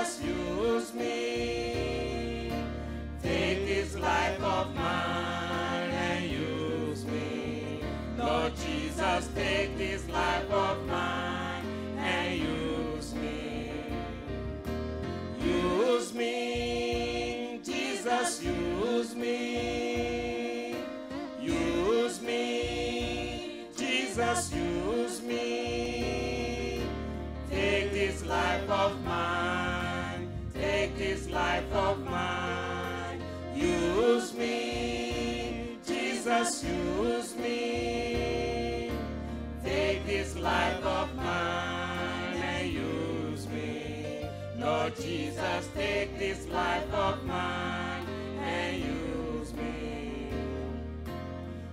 Jesus, use me. Take this life of mine and use me. Lord Jesus, take this life of mine and use me. Use me, Jesus, use me. Use me, Jesus, use me. Take this life of mine, take this life of mine. Use me, Jesus, use me. Take this life of mine and use me. Lord Jesus, take this life of mine and use me.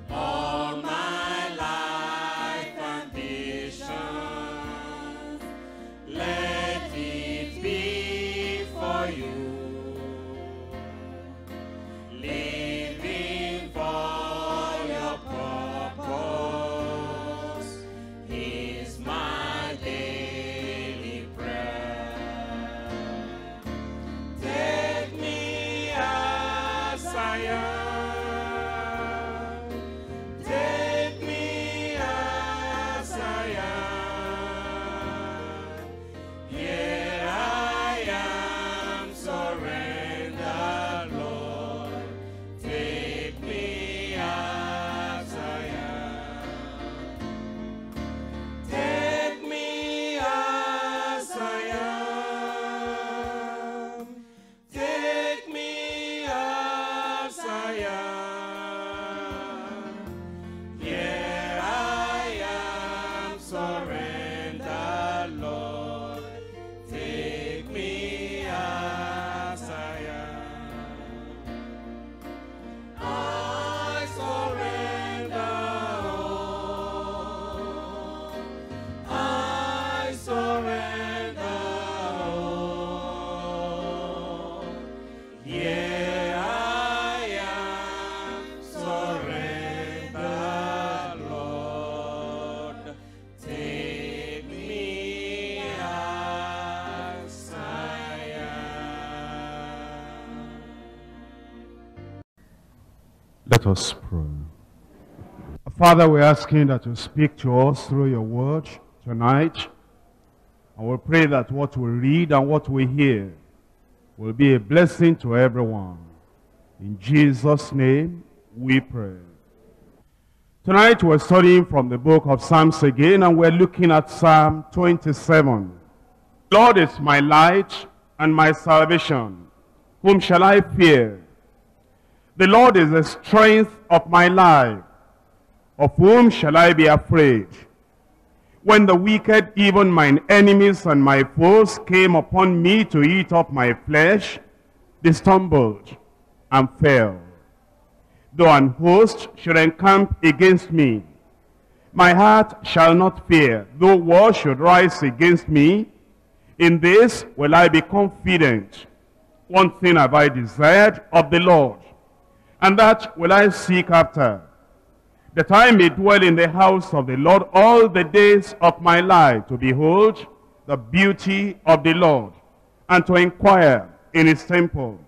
All my life ambitions, let it be for you, living for your purpose is my daily prayer. Take me as I am. Let us pray. Father, we're asking that you speak to us through your word tonight. And we pray that what we read and what we hear will be a blessing to everyone. In Jesus' name, we pray. Tonight we're studying from the book of Psalms again, and we're looking at Psalm 27. Lord is my light and my salvation. Whom shall I fear? The Lord is the strength of my life. Of whom shall I be afraid? When the wicked, even mine enemies and my foes, came upon me to eat up my flesh, they stumbled and fell. Though an host should encamp against me, my heart shall not fear. Though war should rise against me, in this will I be confident. One thing have I desired of the Lord, and that will I seek after, that I may dwell in the house of the Lord all the days of my life, to behold the beauty of the Lord, and to inquire in his temple.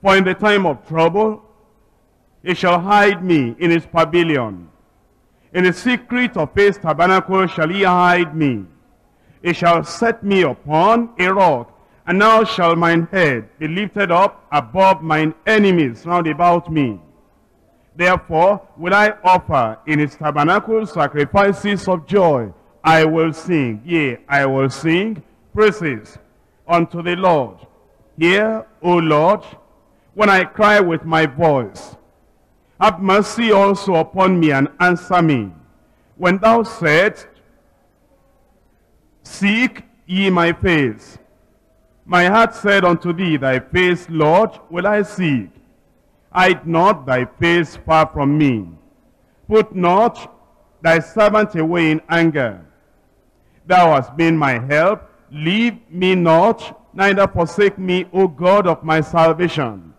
For in the time of trouble, he shall hide me in his pavilion. In the secret of his tabernacle shall he hide me. He shall set me upon a rock, and now shall mine head be lifted up above mine enemies round about me. Therefore will I offer in his tabernacle sacrifices of joy. I will sing, yea, I will sing praises unto the Lord. Hear, O Lord, when I cry with my voice. Have mercy also upon me and answer me. When thou saidst, seek ye my face, my heart said unto thee, thy face, Lord, will I seek. Hide not thy face far from me. Put not thy servant away in anger. Thou hast been my help. Leave me not, neither forsake me, O God of my salvation.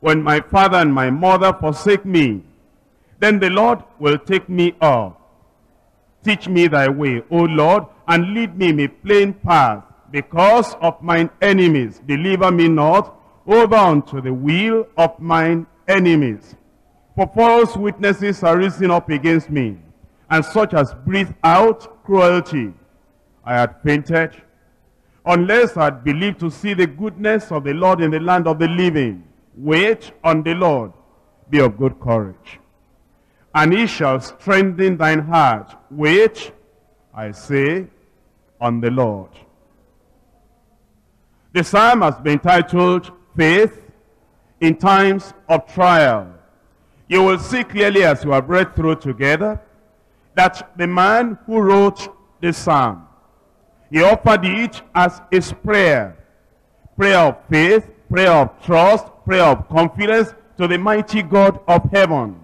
When my father and my mother forsake me, then the Lord will take me up. Teach me thy way, O Lord, and lead me in a plain path because of mine enemies. Deliver me not over unto the will of mine enemies. For false witnesses are risen up against me, and such as breathe out cruelty. I had fainted, unless I had believed to see the goodness of the Lord in the land of the living. Wait on the Lord, be of good courage, and he shall strengthen thine heart. Wait, I say, on the Lord. The psalm has been titled, Faith in Times of Trial. You will see clearly as you have read through together that the man who wrote this psalm, he offered it as his prayer. Prayer of faith, prayer of trust, prayer of confidence to the mighty God of heaven.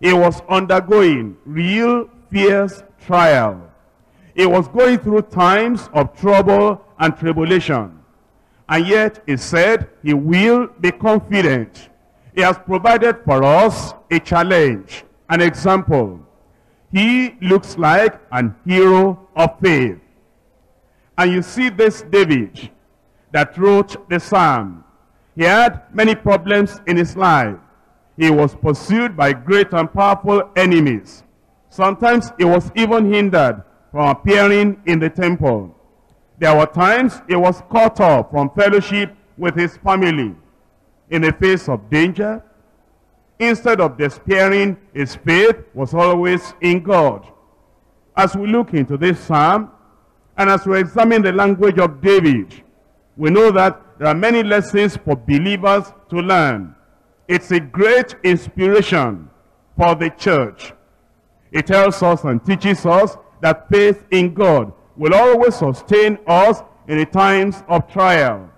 He was undergoing real fierce trial. He was going through times of trouble and tribulation. And yet he said he will be confident. He has provided for us a challenge, an example. He looks like an hero of faith. And you see this David that wrote the psalm. He had many problems in his life. He was pursued by great and powerful enemies. Sometimes he was even hindered from appearing in the temple. There were times he was cut off from fellowship with his family. In the face of danger, instead of despairing, his faith was always in God. As we look into this psalm, and as we examine the language of David, we know that there are many lessons for believers to learn. It's a great inspiration for the church. It tells us and teaches us that faith in God will always sustain us in the times of trial.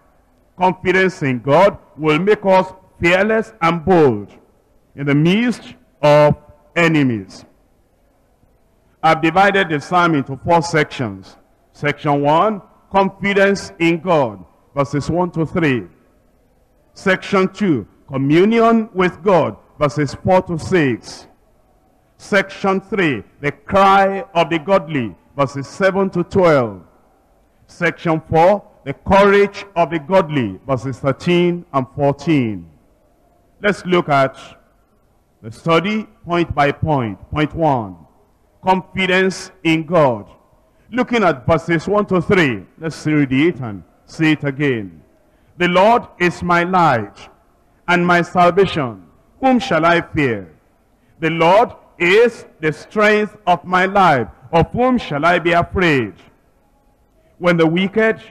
Confidence in God will make us fearless and bold in the midst of enemies. I've divided the psalm into four sections. Section 1, confidence in God, verses 1 to 3. Section 2, communion with God, verses 4 to 6. Section 3, the cry of the godly, verses 7 to 12. Section 4, the courage of the godly, verses 13 and 14. Let's look at the study point by point. Point 1, confidence in God. Looking at verses 1 to 3, let's read it and see it again. The Lord is my light and my salvation. Whom shall I fear? The Lord is the strength of my life. Of whom shall I be afraid? When the wicked,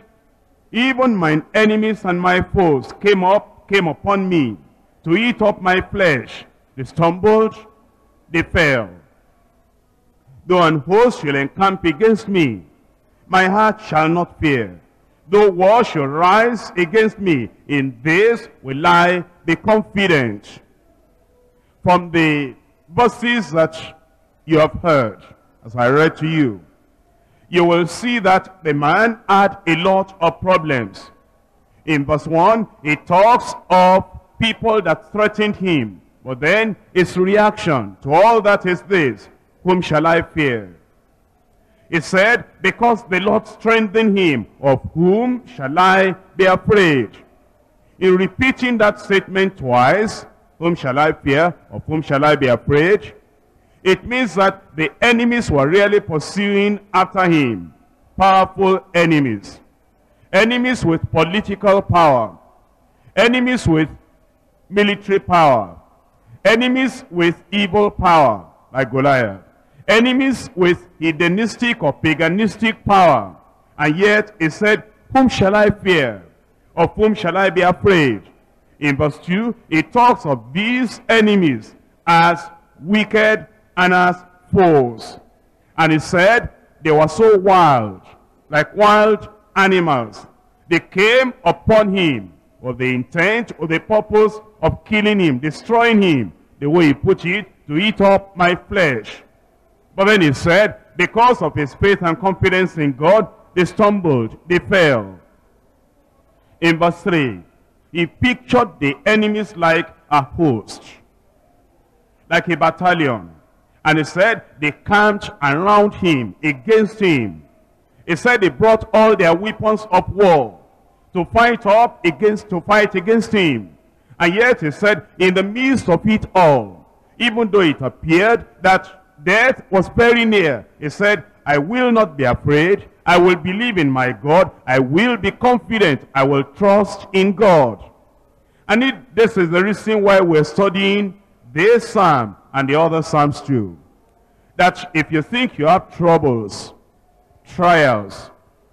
even mine enemies and my foes, came upon me to eat up my flesh, they stumbled, they fell. Though an host shall encamp against me, my heart shall not fear. Though war shall rise against me, in this will I be confident. From the verses that you have heard, as I read to you, you will see that the man had a lot of problems. In verse 1, it talks of people that threatened him. But then his reaction to all that is this: whom shall I fear? It said, because the Lord strengthened him, of whom shall I be afraid? In repeating that statement twice, whom shall I fear, of whom shall I be afraid, it means that the enemies were really pursuing after him. Powerful enemies. Enemies with political power. Enemies with military power. Enemies with evil power, like Goliath. Enemies with hedonistic or paganistic power. And yet he said, whom shall I fear? Of whom shall I be afraid? In verse 2, it talks of these enemies as wicked and as foes. And he said, they were so wild, like wild animals. They came upon him with the intent or the purpose of killing him, destroying him, the way he put it, to eat up my flesh. But then he said, because of his faith and confidence in God, they stumbled, they fell. In verse 3, he pictured the enemies like a host, like a battalion. And he said, they camped around him, against him. It said they brought all their weapons of war to fight against him. And yet he said, in the midst of it all, even though it appeared that death was very near, he said, I will not be afraid. I will believe in my God. I will be confident. I will trust in God. And this is the reason why we're studying this psalm and the other psalms too. That if you think you have troubles, trials,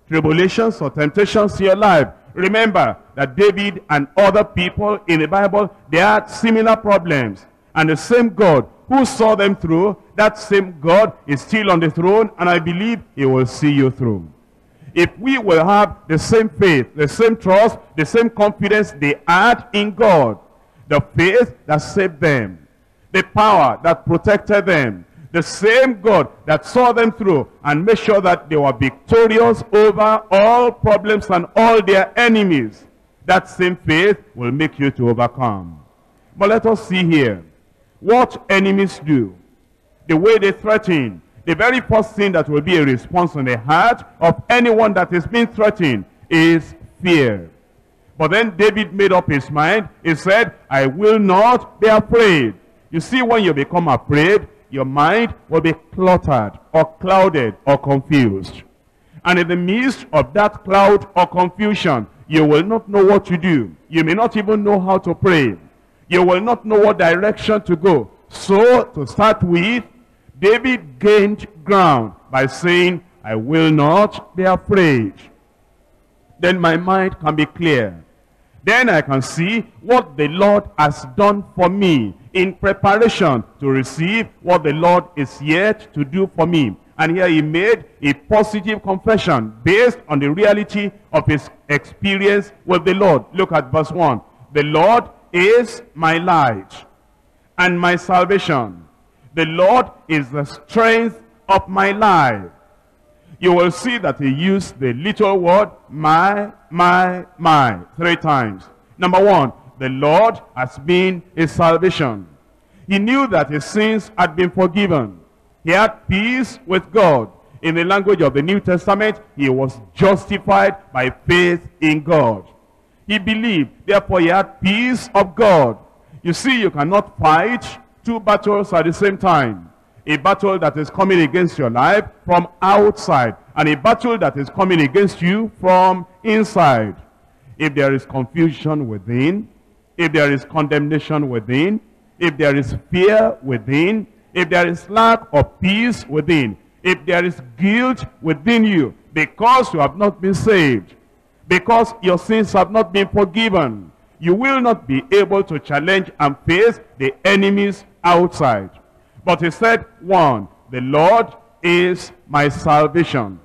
tribulations or temptations in your life, remember that David and other people in the Bible, they had similar problems. And the same God who saw them through, that same God is still on the throne, and I believe he will see you through. If we will have the same faith, the same trust, the same confidence they had in God, the faith that saved them, the power that protected them, the same God that saw them through and made sure that they were victorious over all problems and all their enemies, that same faith will make you to overcome. But let us see here what enemies do, the way they threaten. The very first thing that will be a response on the heart of anyone that is being threatened is fear. But then David made up his mind. He said, I will not be afraid. You see, when you become afraid, your mind will be cluttered or clouded or confused. And in the midst of that cloud or confusion, you will not know what to do. You may not even know how to pray. You will not know what direction to go. So, to start with, David gained ground by saying, I will not be afraid. Then my mind can be clear. Then I can see what the Lord has done for me in preparation to receive what the Lord is yet to do for me. And here he made a positive confession based on the reality of his experience with the Lord. Look at verse 1. The Lord is my light and my salvation. The Lord is the strength of my life. You will see that he used the little word, my, three times. Number one, the Lord has been his salvation. He knew that his sins had been forgiven. He had peace with God. In the language of the New Testament, he was justified by faith in God. He believed, therefore he had peace of God. You see, you cannot fight two battles at the same time. A battle that is coming against your life from outside, and a battle that is coming against you from inside. If there is confusion within, if there is condemnation within, if there is fear within, if there is lack of peace within, if there is guilt within you because you have not been saved, because your sins have not been forgiven, you will not be able to challenge and face the enemies outside. But he said, one, the Lord is my salvation.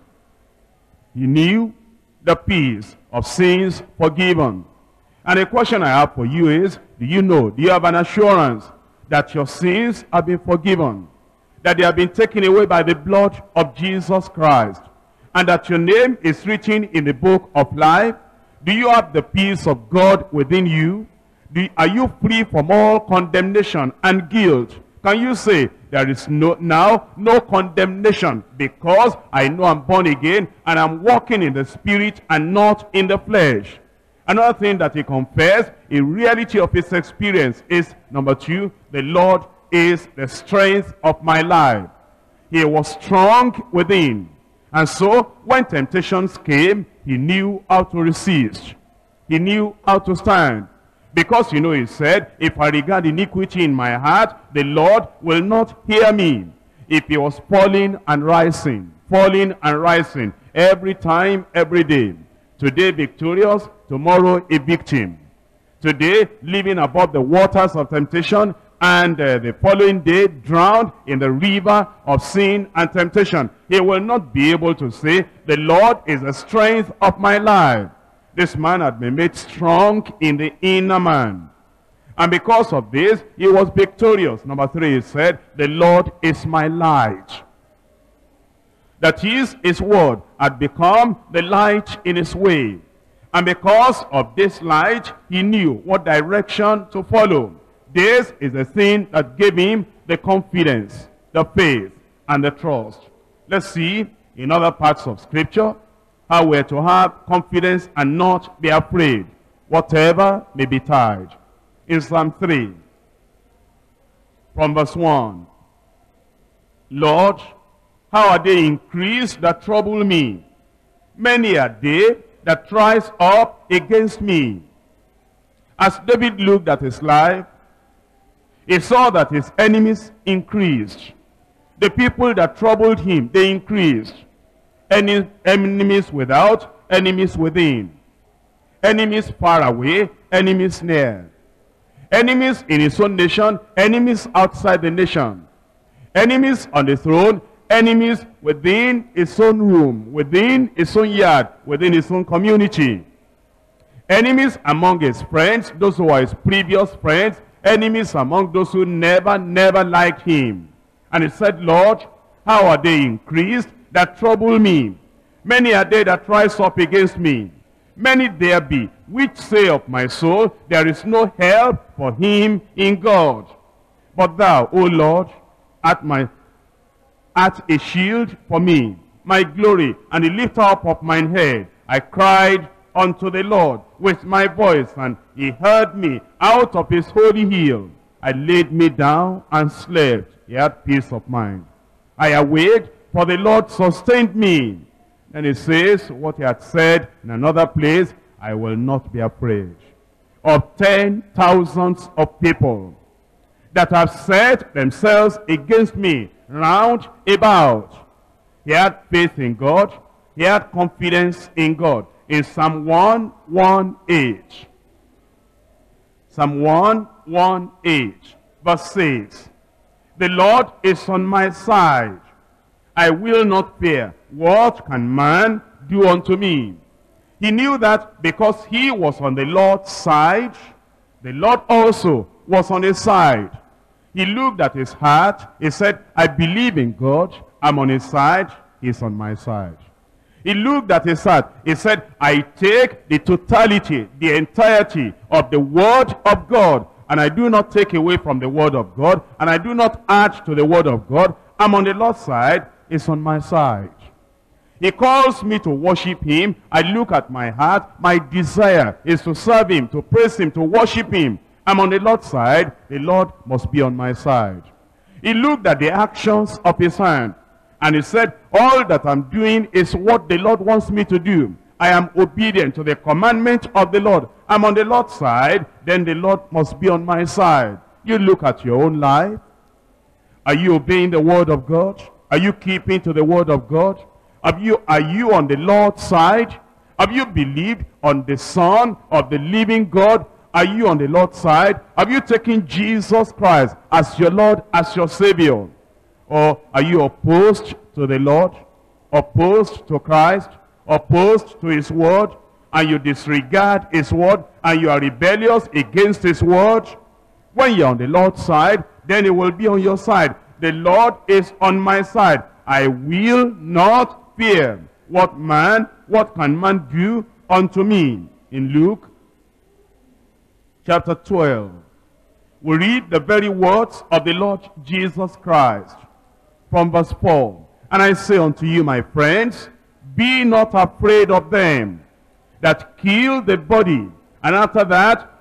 He knew the peace of sins forgiven. And the question I have for you is, do you know, do you have an assurance that your sins have been forgiven, that they have been taken away by the blood of Jesus Christ, and that your name is written in the book of life? Do you have the peace of God within you? Are you free from all condemnation and guilt? Can you say, there is now no condemnation, because I know I'm born again and I'm walking in the spirit and not in the flesh? Another thing that he confessed, a reality of his experience, is number two, the Lord is the strength of my life. He was strong within. And so, when temptations came, he knew how to resist. He knew how to stand. Because, you know, he said, if I regard iniquity in my heart, the Lord will not hear me. If he was falling and rising, every time, every day. Today victorious, tomorrow a victim. Today living above the waters of temptation, and the following day drowned in the river of sin and temptation. He will not be able to say, the Lord is the strength of my life. This man had been made strong in the inner man. And because of this, he was victorious. Number three, he said, the Lord is my light. That is, his word had become the light in his way. And because of this light, he knew what direction to follow. This is the thing that gave him the confidence, the faith, and the trust. Let's see in other parts of Scripture, how we are to have confidence and not be afraid, whatever may betide. In Psalm 3, from verse 1, Lord, how are they increased that trouble me? Many are they that rise up against me. As David looked at his life, he saw that his enemies increased. The people that troubled him, they increased. Enemies without, enemies within. Enemies far away, enemies near. Enemies in his own nation, enemies outside the nation. Enemies on the throne, enemies within his own room, within his own yard, within his own community. Enemies among his friends, those who are his previous friends. Enemies among those who never liked him. And he said, Lord, how are they increased that trouble me? Many are they that rise up against me. Many there be which say of my soul, there is no help for him in God. But thou, O Lord, art a shield for me, my glory, and the lifter up of mine head. I cried unto the Lord with my voice, and he heard me out of his holy hill. I laid me down and slept. He had peace of mind. I awaked, for the Lord sustained me. Then he says what he had said in another place, I will not be afraid of 10,000s of people that have set themselves against me round about. He had faith in God. He had confidence in God. In Psalm 118. Psalm 118, verse 6. The Lord is on my side. I will not fear. What can man do unto me? He knew that because he was on the Lord's side, the Lord also was on his side. He looked at his heart. He said, I believe in God. I'm on his side. He's on my side. He looked at his heart. He said, I take the totality, the entirety of the word of God, and I do not take away from the word of God, and I do not add to the word of God. I'm on the Lord's side. He's on my side. He calls me to worship him. I look at my heart. My desire is to serve him, to praise him, to worship him. I'm on the Lord's side. The Lord must be on my side. He looked at the actions of his hand. And he said, all that I'm doing is what the Lord wants me to do. I am obedient to the commandment of the Lord. I'm on the Lord's side, then the Lord must be on my side. You look at your own life. Are you obeying the word of God? Are you keeping to the word of God? Are you on the Lord's side? Have you believed on the Son of the living God? Are you on the Lord's side? Have you taken Jesus Christ as your Lord, as your Savior? Or are you opposed to the Lord, opposed to Christ, opposed to his word, and you disregard his word, and you are rebellious against his word? When you're on the Lord's side, then he will be on your side. The Lord is on my side. I will not fear. What can man do unto me? In Luke chapter 12, we read the very words of the Lord Jesus Christ. From verse 4, and I say unto you, my friends, be not afraid of them that kill the body, and after that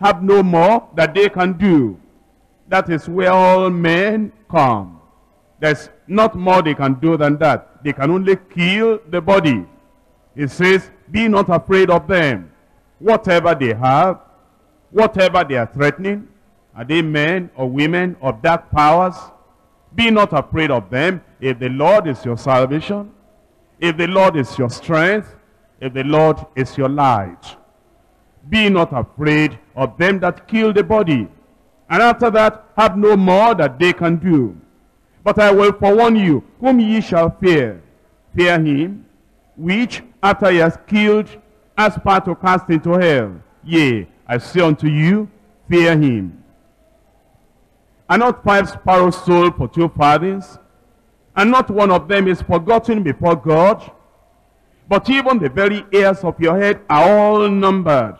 have no more that they can do. That is where all men come. There's not more they can do than that. They can only kill the body. It says, be not afraid of them. Whatever they have, whatever they are threatening, are they men or women of dark powers? Be not afraid of them. If the Lord is your salvation, if the Lord is your strength, if the Lord is your light. Be not afraid of them that kill the body, and after that have no more that they can do. But I will forewarn you, whom ye shall fear. Fear him, which after he has killed, has power to cast into hell. Yea, I say unto you, fear him. Are not 5 sparrows sold for 2 farthings? And not one of them is forgotten before God? But even the very hairs of your head are all numbered.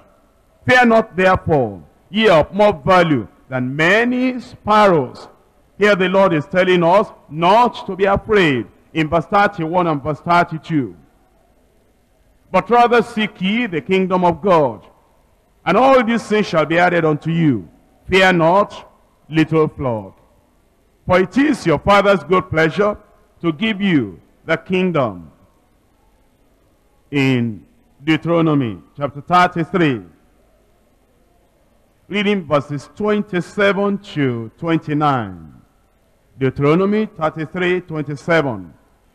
Fear not therefore, ye are of more value than many sparrows. Here the Lord is telling us not to be afraid. in verse 31 and verse 32. But rather seek ye the kingdom of God, and all these things shall be added unto you. Fear not, little flock, for it is your Father's good pleasure to give you the kingdom. In Deuteronomy chapter 33, reading verses 27 to 29. Deuteronomy 33:27.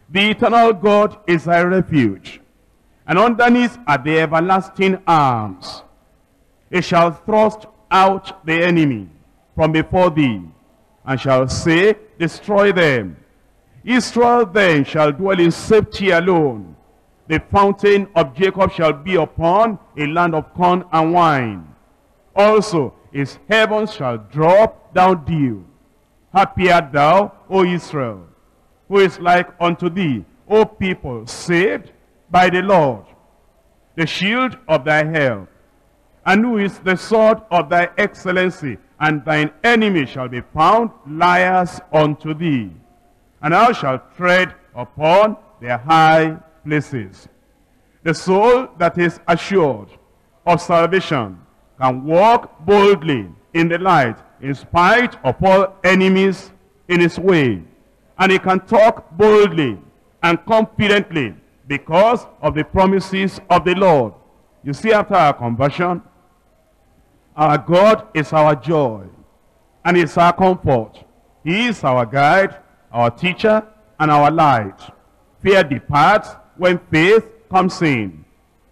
The eternal God is thy refuge, and underneath are the everlasting arms. It shall thrust out the enemy from before thee, and shall say, destroy them. Israel then shall dwell in safety alone. The fountain of Jacob shall be upon a land of corn and wine. Also his heavens shall drop down dew. Happy art thou, O Israel, who is like unto thee, O people saved by the Lord, the shield of thy help, and who is the sword of thy excellency, and thine enemies shall be found liars unto thee, and thou shalt tread upon their high places. The soul that is assured of salvation can walk boldly in the light, in spite of all enemies in his way, and he can talk boldly and confidently because of the promises of the Lord. You see, after our conversion, our God is our joy, and it's our comfort. He is our guide, our teacher, and our light. Fear departs when faith comes in.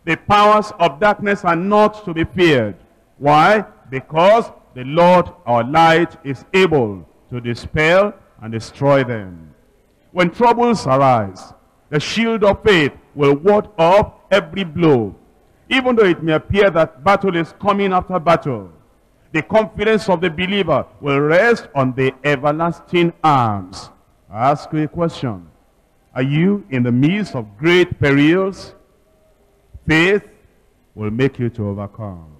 The powers of darkness are not to be feared. Why? Because the Lord, our light, is able to dispel and destroy them. When troubles arise, the shield of faith will ward off every blow. Even though it may appear that battle is coming after battle, the confidence of the believer will rest on the everlasting arms. I ask you a question. Are you in the midst of great perils? Faith will make you to overcome.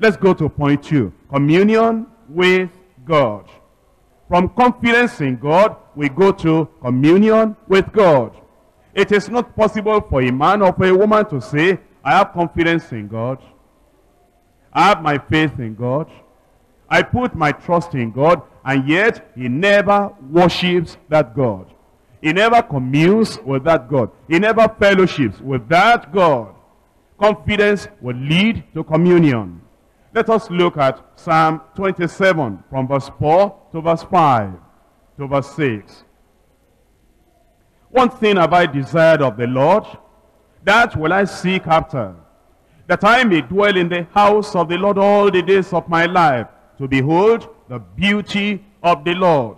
Let's go to point 2. Communion with God. From confidence in God, we go to communion with God. It is not possible for a man or for a woman to say, I have confidence in God. I have my faith in God. I put my trust in God, and yet he never worships that God. He never communes with that God. He never fellowships with that God. Confidence will lead to communion. Let us look at Psalm 27 from verse 4 to verse 5 to verse 6. One thing have I desired of the Lord, that will I seek after, that I may dwell in the house of the Lord all the days of my life, to behold the beauty of the Lord,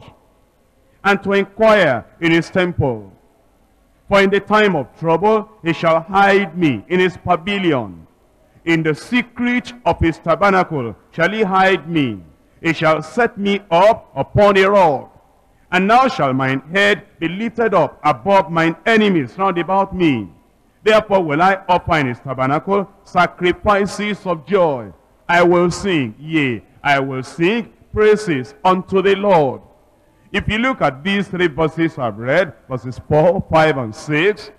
and to inquire in his temple. For in the time of trouble he shall hide me in his pavilion. In the secret of his tabernacle shall he hide me. He shall set me up upon a rock. And now shall mine head be lifted up above mine enemies round about me. Therefore will I offer in his tabernacle sacrifices of joy. I will sing, yea, I will sing praises unto the Lord. If you look at these three verses I've read, verses 4, 5, and 6,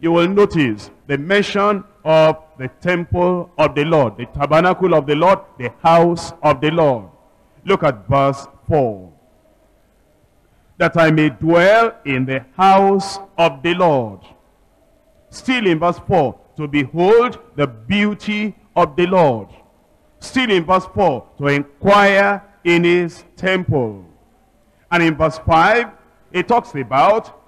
you will notice the mention of the temple of the Lord, the tabernacle of the Lord, the house of the Lord. Look at verse 4. That I may dwell in the house of the Lord. Still in verse 4, to behold the beauty of the Lord. Still in verse 4, to inquire in his temple. And in verse 5, it talks about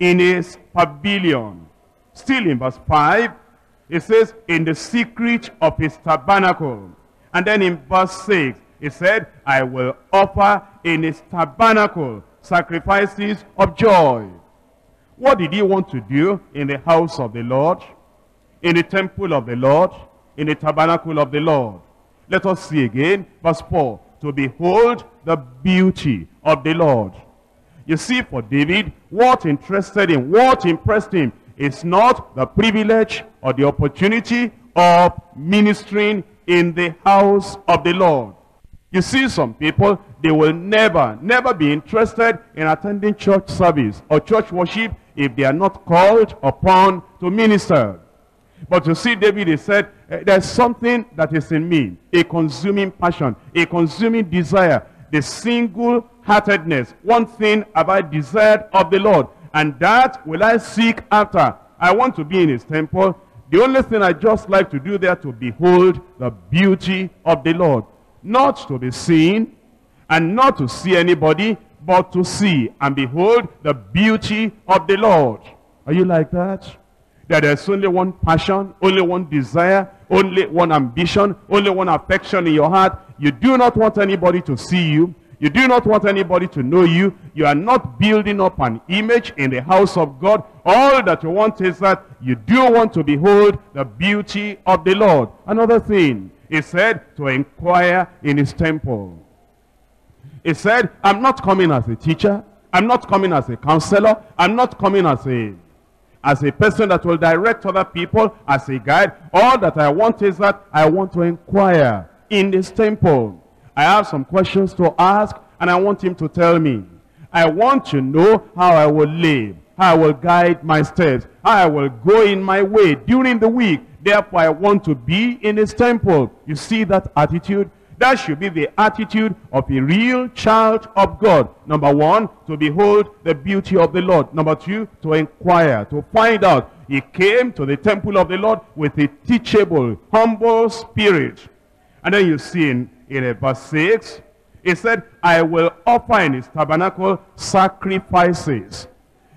in his pavilion. Still in verse 5, it says, in the secret of his tabernacle. And then in verse 6, it said, I will offer in his tabernacle sacrifices of joy. What did he want to do in the house of the Lord, in the temple of the Lord, in the tabernacle of the Lord? Let us see again, verse 4, to behold the beauty of the Lord. You see, for David, what interested him, what impressed him, is not the privilege or the opportunity of ministering in the house of the Lord. You see, some people, they will never be interested in attending church service or church worship if they are not called upon to minister. But you see, David, he said, there's something that is in me, a consuming passion, a consuming desire, the single-heartedness. One thing have I desired of the Lord, and that will I seek after. I want to be in his temple. The only thing I just like to do there, to behold the beauty of the Lord. Not to be seen, and not to see anybody, but to see and behold the beauty of the Lord. Are you like that? That there's only one passion, only one desire, only one ambition, only one affection in your heart. You do not want anybody to see you. You do not want anybody to know you. You are not building up an image in the house of God. All that you want is that you do want to behold the beauty of the Lord. Another thing, he said, to inquire in his temple. He said, I'm not coming as a teacher. I'm not coming as a counselor. I'm not coming as a person that will direct other people, as a guide. All that I want is that I want to inquire in his temple. I have some questions to ask, and I want him to tell me. I want to know how I will live, how I will guide my steps, how I will go in my way during the week. Therefore, I want to be in his temple. You see that attitude? That should be the attitude of a real child of God. Number one, to behold the beauty of the Lord. Number two, to inquire, to find out. He came to the temple of the Lord with a teachable, humble spirit. And then you see in verse 6, he said, I will offer in his tabernacle sacrifices.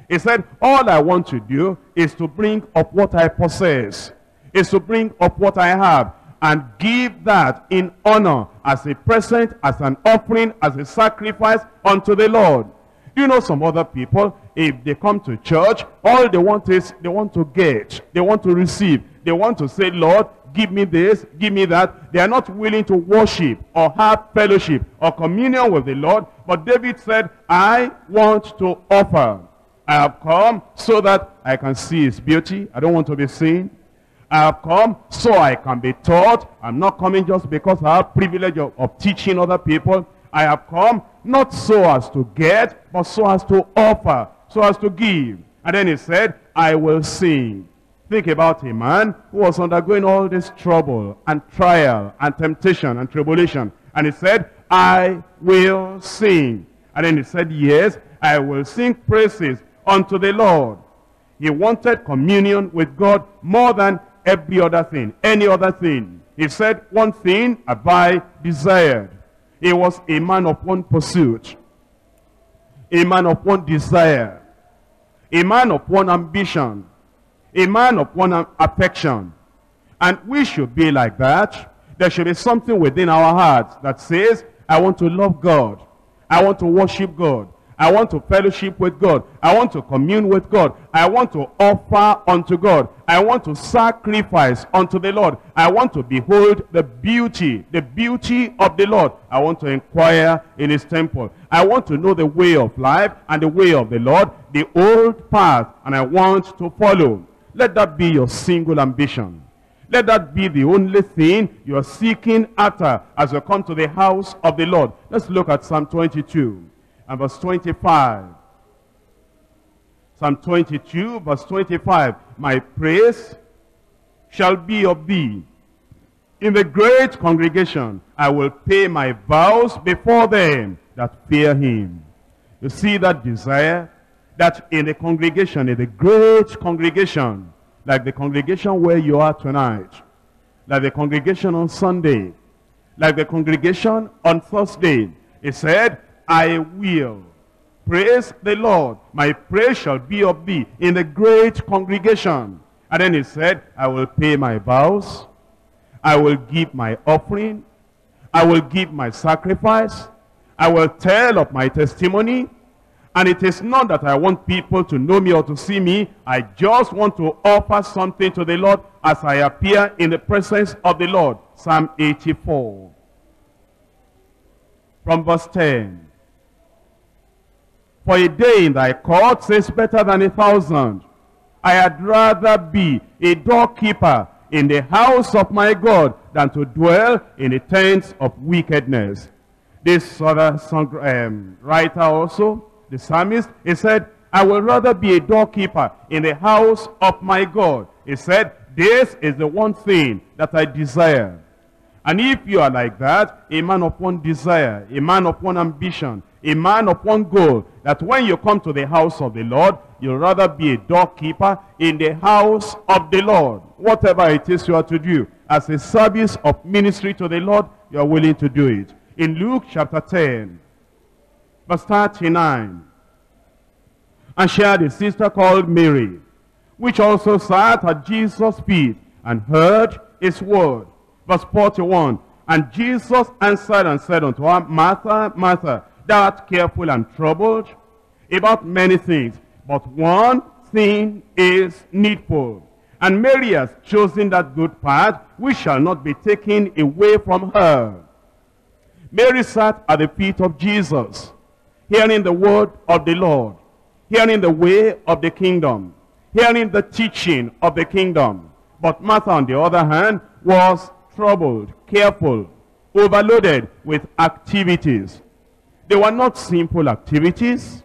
He said, all I want to do is to bring up what I possess, is to bring up what I have, and give that in honor, as a present, as an offering, as a sacrifice unto the Lord. You know, some other people, if they come to church, all they want is, they want to get, they want to receive, they want to say, Lord, give me this, give me that. They are not willing to worship or have fellowship or communion with the Lord. But David said, I want to offer. I have come so that I can see his beauty. I don't want to be seen. I have come so I can be taught. I'm not coming just because I have privilege of teaching other people. I have come not so as to get, but so as to offer, so as to give. And then he said, I will sing. Think about a man who was undergoing all this trouble and trial and temptation and tribulation. And he said, I will sing. And then he said, yes, I will sing praises unto the Lord. He wanted communion with God more than every other thing, any other thing. He said, one thing have I desired. He was a man of one pursuit, a man of one desire, a man of one ambition, a man of one affection. And we should be like that. There should be something within our hearts that says, I want to love God. I want to worship God. I want to fellowship with God. I want to commune with God. I want to offer unto God. I want to sacrifice unto the Lord. I want to behold the beauty of the Lord. I want to inquire in his temple. I want to know the way of life and the way of the Lord, the old path, and I want to follow. Let that be your single ambition. Let that be the only thing you are seeking after as you come to the house of the Lord. Let's look at Psalm 22. And verse 25. Psalm 22, verse 25. My praise shall be of thee. In the great congregation, I will pay my vows before them that fear him. You see that desire? That in the congregation, in the great congregation, like the congregation where you are tonight, like the congregation on Sunday, like the congregation on Thursday, it said, I will praise the Lord. My praise shall be of thee in the great congregation. And then he said, I will pay my vows. I will give my offering. I will give my sacrifice. I will tell of my testimony. And it is not that I want people to know me or to see me. I just want to offer something to the Lord as I appear in the presence of the Lord. Psalm 84. From verse 10. For a day in thy courts is better than 1,000. I had rather be a doorkeeper in the house of my God than to dwell in the tents of wickedness. This other song, writer also, the psalmist, he said, I will rather be a doorkeeper in the house of my God. He said, this is the one thing that I desire. And if you are like that, a man of one desire, a man of one ambition, a man of one goal, that when you come to the house of the Lord, you'll rather be a doorkeeper in the house of the Lord. Whatever it is you are to do, as a service of ministry to the Lord, you are willing to do it. In Luke chapter 10, verse 39, and she had a sister called Mary, which also sat at Jesus' feet and heard his word. Verse 41, and Jesus answered and said unto her, Martha, Martha, thou art careful and troubled about many things, but one thing is needful. And Mary has chosen that good part, which shall not be taken away from her. Mary sat at the feet of Jesus, hearing the word of the Lord, hearing the way of the kingdom, hearing the teaching of the kingdom. But Martha, on the other hand, was troubled, careful, overloaded with activities. They were not simple activities.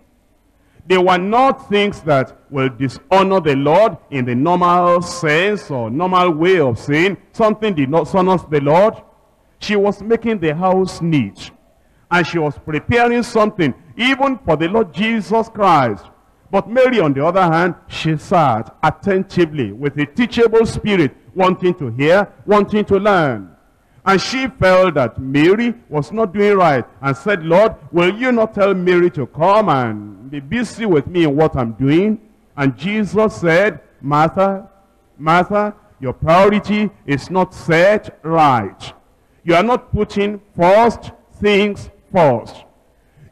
They were not things that will dishonor the Lord in the normal sense or normal way of saying. Something did not dishonor the Lord. She was making the house neat. And she was preparing something even for the Lord Jesus Christ. But Mary, on the other hand, she sat attentively with a teachable spirit, wanting to hear, wanting to learn. And she felt that Mary was not doing right and said, Lord, will you not tell Mary to come and be busy with me in what I'm doing? And Jesus said, Martha, Martha, your priority is not set right. You are not putting first things first.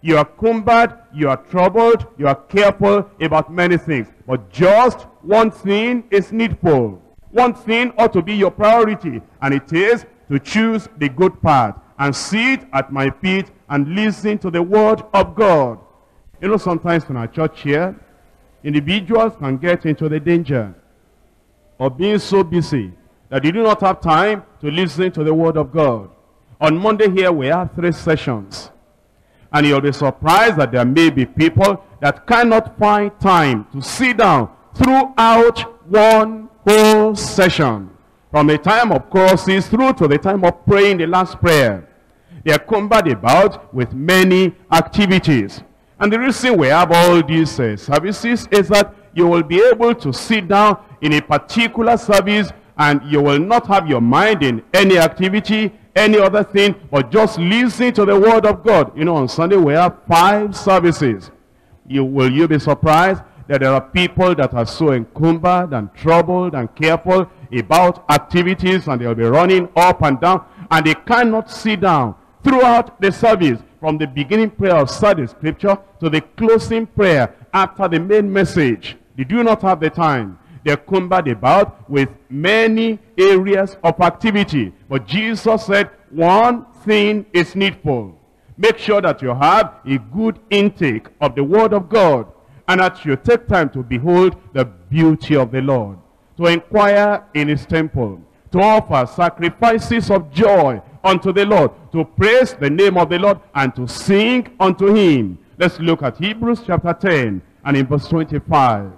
You are cumbered, you are troubled, you are careful about many things. But just one thing is needful. One thing ought to be your priority, and it is to choose the good path and sit at my feet and listen to the word of God. You know, sometimes in our church here, individuals can get into the danger of being so busy that they do not have time to listen to the word of God. On Monday here, we have 3 sessions. And you'll be surprised that there may be people that cannot find time to sit down throughout one whole session. From the time of courses through to the time of praying the last prayer. They are cumbered about with many activities. And the reason we have all these services is that you will be able to sit down in a particular service and you will not have your mind in any activity, any other thing, but just listen to the word of God. You know, on Sunday we have 5 services. Will you be surprised that there are people that are so encumbered and troubled and careful about activities, and they'll be running up and down, and they cannot sit down throughout the service, from the beginning prayer of Sunday scripture to the closing prayer after the main message. They do not have the time. They're cumbered about with many areas of activity. But Jesus said, one thing is needful. Make sure that you have a good intake of the word of God, and that you take time to behold the beauty of the Lord, to inquire in his temple, to offer sacrifices of joy unto the Lord, to praise the name of the Lord, and to sing unto him. Let's look at Hebrews chapter 10 and in verse 25.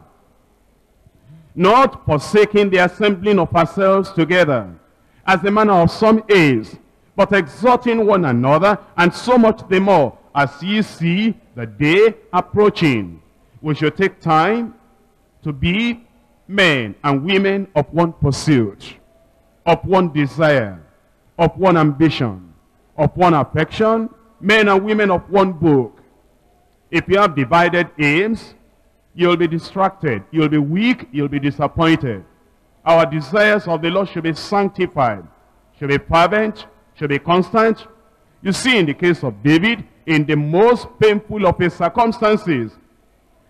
Not forsaking the assembling of ourselves together, as the manner of some is, but exhorting one another, and so much the more, as ye see the day approaching. We should take time to be men and women of one pursuit, of one desire, of one ambition, of one affection, men and women of one book. If you have divided aims, you'll be distracted, you'll be weak, you'll be disappointed. Our desires of the Lord should be sanctified, should be fervent, should be constant. You see, in the case of David, in the most painful of his circumstances,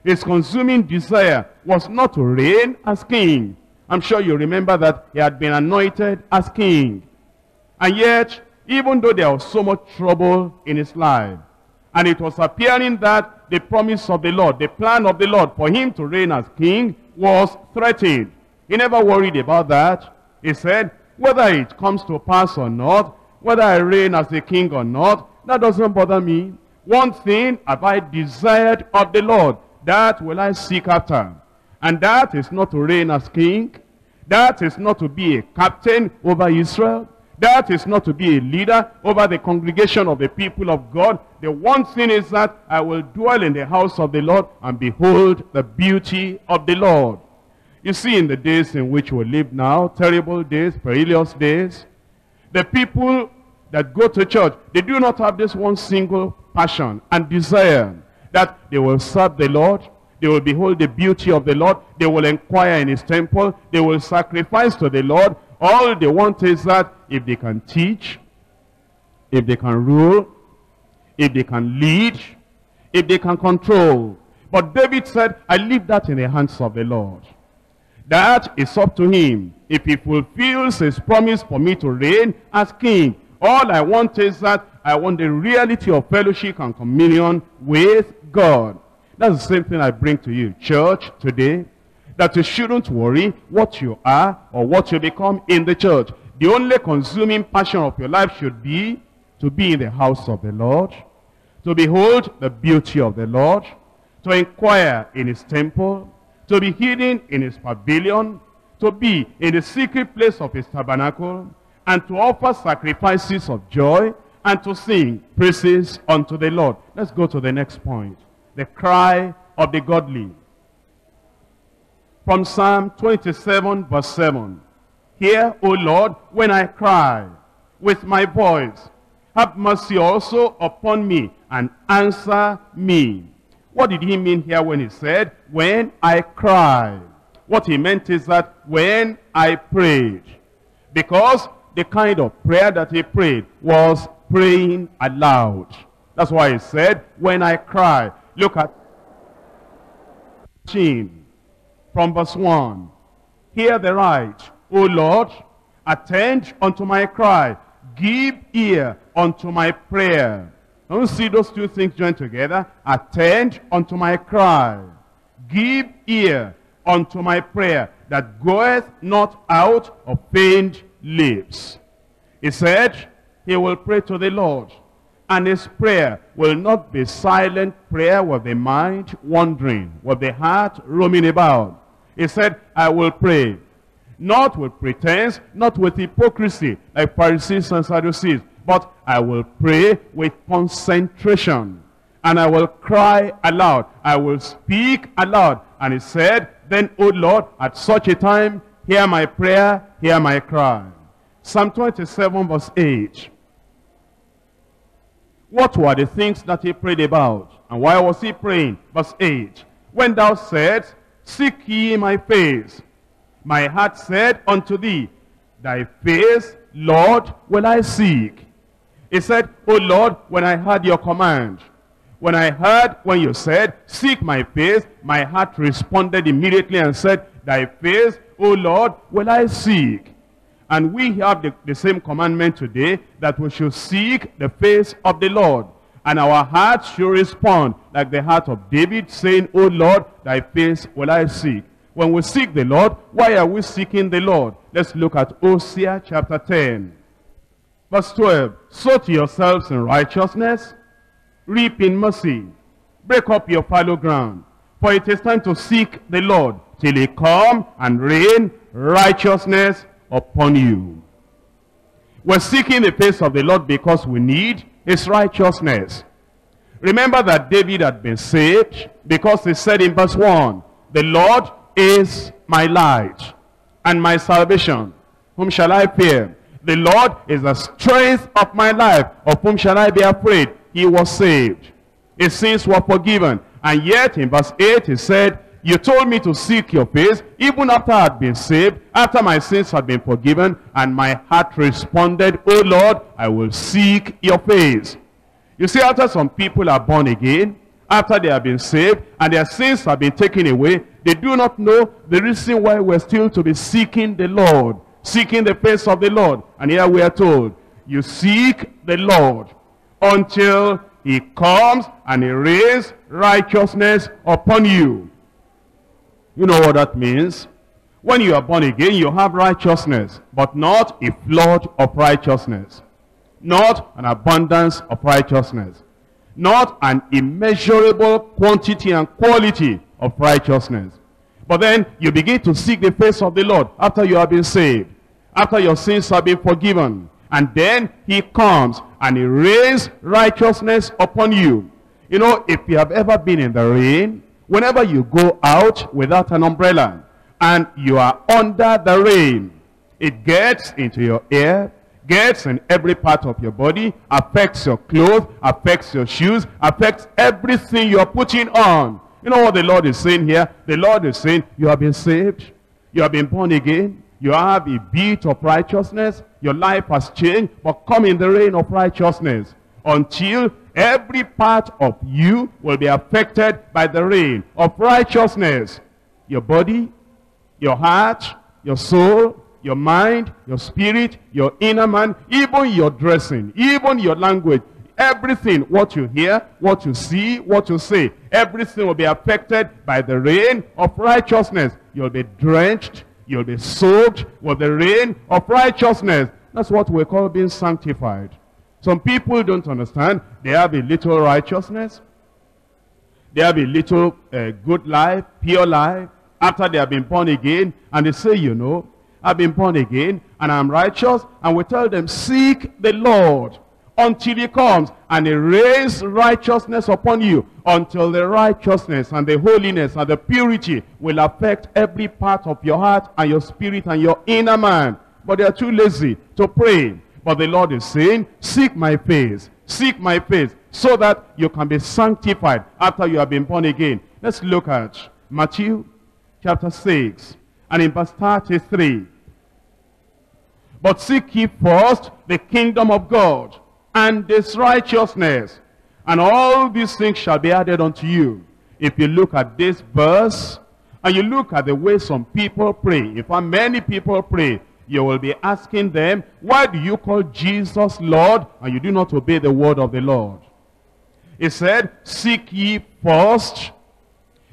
his consuming desire was not to reign as king. I'm sure you remember that he had been anointed as king. And yet, even though there was so much trouble in his life, and it was appearing that the promise of the Lord, the plan of the Lord for him to reign as king was threatened. He never worried about that. He said, whether it comes to pass or not, whether I reign as a king or not, that doesn't bother me. One thing have I desired of the Lord, that will I seek after. And that is not to reign as king. That is not to be a captain over Israel. That is not to be a leader over the congregation of the people of God. The one thing is that I will dwell in the house of the Lord and behold the beauty of the Lord. You see, in the days in which we live now, terrible days, perilous days, the people that go to church, they do not have this one single passion and desire that they will serve the Lord, they will behold the beauty of the Lord, they will inquire in his temple, they will sacrifice to the Lord. All they want is that if they can teach, if they can rule, if they can lead, if they can control. But David said, I leave that in the hands of the Lord. That is up to him. If he fulfills his promise for me to reign as king, all I want is that I want the reality of fellowship and communion with God. That's the same thing I bring to you, church, today. That you shouldn't worry what you are or what you become in the church. The only consuming passion of your life should be to be in the house of the Lord, to behold the beauty of the Lord, to inquire in his temple, to be hidden in his pavilion, to be in the secret place of his tabernacle, and to offer sacrifices of joy, and to sing praises unto the Lord. Let's go to the next point. The cry of the godly. From Psalm 27 verse 7. Hear, O Lord, when I cry with my voice. Have mercy also upon me and answer me. What did he mean here when he said, when I cry? What he meant is that when I prayed. Because the kind of prayer that he prayed was praying aloud. That's why he said, when I cry. Look at from verse 1. Hear the right, O Lord, attend unto my cry. Give ear unto my prayer. Now you see those two things joined together. Attend unto my cry. Give ear unto my prayer that goeth not out of faint lips. He said he will pray to the Lord, and his prayer will not be silent prayer with the mind wandering, with the heart roaming about. He said, I will pray, not with pretense, not with hypocrisy, like Pharisees and Sadducees, but I will pray with concentration, and I will cry aloud, I will speak aloud. And he said, then, O Lord, at such a time, hear my prayer, hear my cry. Psalm 27 verse 8. What were the things that he prayed about? And why was he praying? Verse 8. When thou saidst, seek ye my face, my heart said unto thee, thy face, Lord, will I seek. He said, O Lord, when I heard your command, when I heard when you said, seek my face, my heart responded immediately and said, thy face, O Lord, will I seek. And we have the same commandment today, that we should seek the face of the Lord. And our hearts should respond like the heart of David, saying, O Lord, thy face will I seek. When we seek the Lord, why are we seeking the Lord? Let's look at Hosea chapter 10. Verse 12, sow to yourselves in righteousness, reap in mercy, break up your fallow ground. For it is time to seek the Lord, till he come and rain righteousness upon you. We're seeking the face of the Lord because we need his righteousness. Remember that David had been saved because he said in verse 1, the Lord is my light and my salvation. Whom shall I fear? The Lord is the strength of my life. Of whom shall I be afraid? He was saved. His sins were forgiven. And yet in verse 8 he said, you told me to seek your face, even after I had been saved, after my sins had been forgiven, and my heart responded, O Lord, I will seek your face. You see, after some people are born again, after they have been saved, and their sins have been taken away, they do not know the reason why we're still to be seeking the Lord, seeking the face of the Lord. And here we are told, you seek the Lord until he comes and he rains righteousness upon you. You know what that means? When you are born again, you have righteousness, but not a flood of righteousness, not an abundance of righteousness. not an immeasurable quantity and quality of righteousness. But then you begin to seek the face of the Lord after you have been saved, after your sins have been forgiven. And then he comes and he rains righteousness upon you. You know, if you have ever been in the rain, whenever you go out without an umbrella and you are under the rain, it gets into your ear, gets in every part of your body, affects your clothes, affects your shoes, affects everything you are putting on. You know what the Lord is saying here? The Lord is saying, you have been saved, you have been born again, you have a bit of righteousness, your life has changed, but come in the reign of righteousness until every part of you will be affected by the reign of righteousness. Your body, your heart, your soul, your mind, your spirit, your inner man, even your dressing, even your language, everything, what you hear, what you see, what you say, everything will be affected by the rain of righteousness. You'll be drenched, you'll be soaked with the rain of righteousness. That's what we call being sanctified. Some people don't understand. They have a little righteousness. They have a little good life, pure life, after they have been born again, and they say, you know, I've been born again and I'm righteous. And we tell them, seek the Lord until he comes and he rains righteousness upon you, until the righteousness and the holiness and the purity will affect every part of your heart and your spirit and your inner man. But they are too lazy to pray. But the Lord is saying, seek my face, seek my face, so that you can be sanctified after you have been born again. Let's look at Matthew chapter 6 and in verse 33. But seek ye first the kingdom of God and his righteousness, and all these things shall be added unto you. If you look at this verse and you look at the way some people pray, in fact many people pray, you will be asking them, why do you call Jesus Lord and you do not obey the word of the Lord? It said, seek ye first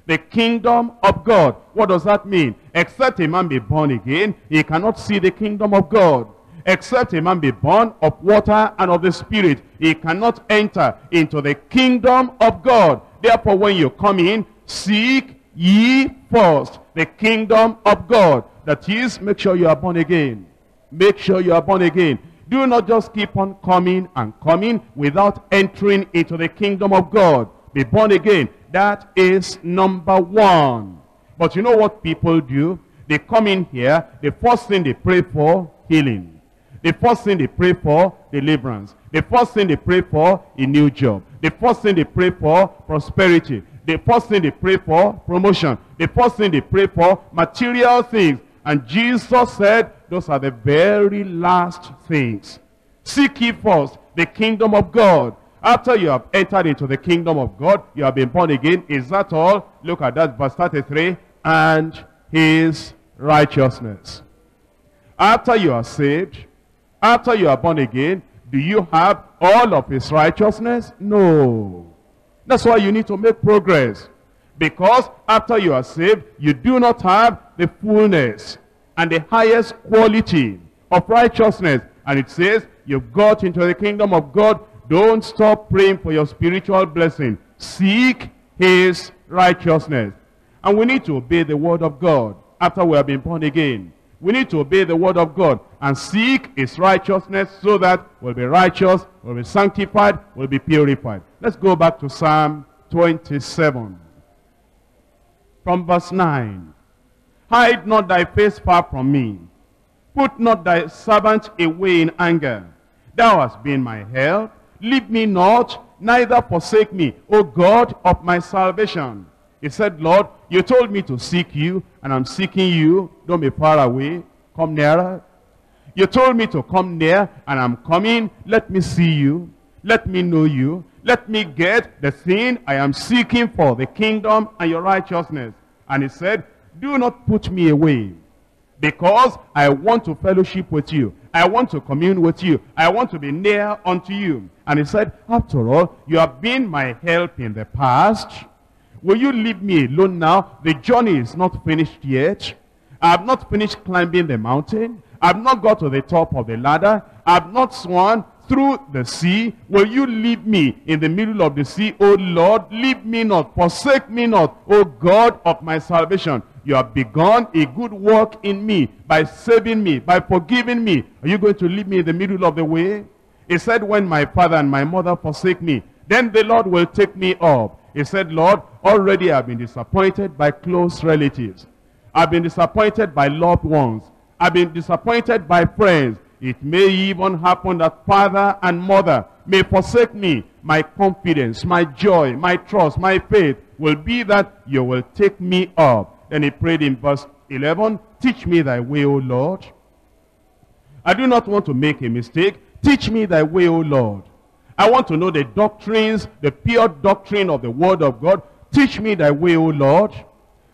the kingdom of God. What does that mean? Except a man be born again, he cannot see the kingdom of God. Except a man be born of water and of the Spirit, he cannot enter into the kingdom of God. Therefore, when you come in, seek ye first the kingdom of God. That is, make sure you are born again. Make sure you are born again. Do not just keep on coming and coming without entering into the kingdom of God. Be born again. That is number one. But you know what people do? They come in here, the first thing they pray for, healing. The first thing they pray for, deliverance. The first thing they pray for, a new job. The first thing they pray for, prosperity. The first thing they pray for, promotion. The first thing they pray for, material things. And Jesus said, those are the very last things. Seek ye first the kingdom of God. After you have entered into the kingdom of God, you have been born again. Is that all? Look at that, verse 33. And his righteousness. After you are saved, after you are born again, do you have all of his righteousness? No. That's why you need to make progress. Because after you are saved, you do not have the fullness and the highest quality of righteousness. And it says, you've got into the kingdom of God. Don't stop praying for your spiritual blessing. Seek his righteousness. And we need to obey the word of God after we have been born again. We need to obey the word of God and seek his righteousness, so that we'll be righteous, we'll be sanctified, we'll be purified. Let's go back to Psalm 27. From verse 9. Hide not thy face far from me. Put not thy servant away in anger. Thou hast been my help. Leave me not, neither forsake me, O God of my salvation. He said, Lord, you told me to seek you, and I'm seeking you. Don't be far away. Come nearer. You told me to come near, and I'm coming. Let me see you. Let me know you. Let me get the thing I am seeking for, the kingdom and your righteousness. And he said, do not put me away, because I want to fellowship with you. I want to commune with you. I want to be near unto you. And he said, after all, you have been my help in the past. Will you leave me alone now? The journey is not finished yet. I have not finished climbing the mountain. I have not got to the top of the ladder. I have not sworn through the sea. Will you leave me in the middle of the sea? O Lord, leave me not, forsake me not, O God of my salvation. You have begun a good work in me by saving me, by forgiving me. Are you going to leave me in the middle of the way? He said, when my father and my mother forsake me, then the Lord will take me up. He said, Lord, already I've been disappointed by close relatives. I've been disappointed by loved ones. I've been disappointed by friends. It may even happen that father and mother may forsake me. My confidence, my joy, my trust, my faith will be that you will take me up. Then he prayed in verse 11, teach me thy way, O Lord. I do not want to make a mistake. Teach me thy way, O Lord. I want to know the doctrines, the pure doctrine of the word of God. Teach me thy way, O Lord.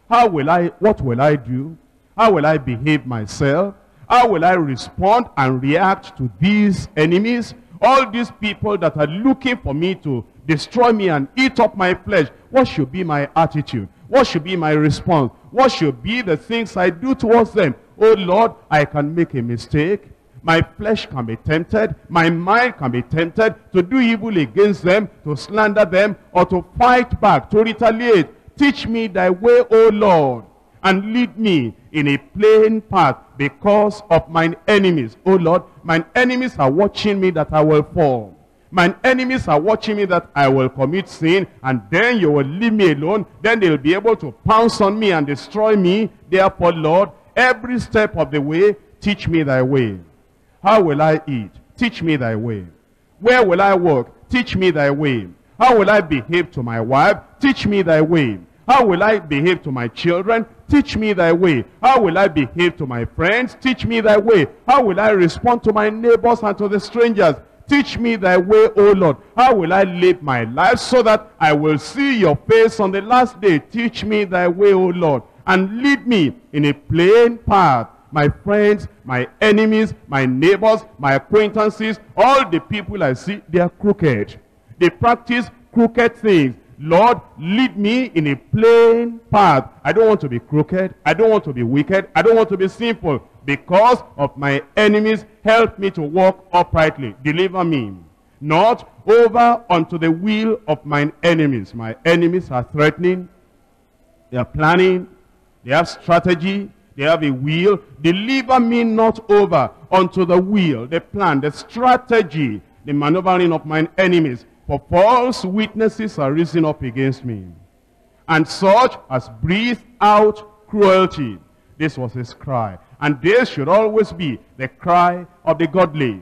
How will I, what will I do? How will I behave myself? How will I respond and react to these enemies? All these people that are looking for me to destroy me and eat up my flesh. What should be my attitude? What should be my response? What should be the things I do towards them? Oh Lord, I can make a mistake. My flesh can be tempted, my mind can be tempted to do evil against them, to slander them, or to fight back, to retaliate. Teach me thy way, O Lord, and lead me in a plain path because of mine enemies. O Lord, mine enemies are watching me that I will fall. Mine enemies are watching me that I will commit sin, and then you will leave me alone. Then they will be able to pounce on me and destroy me. Therefore, Lord, every step of the way, teach me thy way. How will I eat? Teach me thy way. Where will I walk? Teach me thy way. How will I behave to my wife? Teach me thy way. How will I behave to my children? Teach me thy way. How will I behave to my friends? Teach me thy way. How will I respond to my neighbors and to the strangers? Teach me thy way, O Lord. How will I live my life so that I will see your face on the last day? Teach me thy way, O Lord, and lead me in a plain path. My friends, my enemies, my neighbors, my acquaintances, all the people I see, they are crooked. They practice crooked things. Lord, lead me in a plain path. I don't want to be crooked. I don't want to be wicked. I don't want to be sinful. Because of my enemies, help me to walk uprightly. Deliver me not over unto the will of mine enemies. My enemies are threatening. They are planning. They have strategy. They have a will. Deliver me not over unto the will, the plan, the strategy, the maneuvering of mine enemies. For false witnesses are risen up against me, and such as breathe out cruelty. This was his cry, and this should always be the cry of the godly.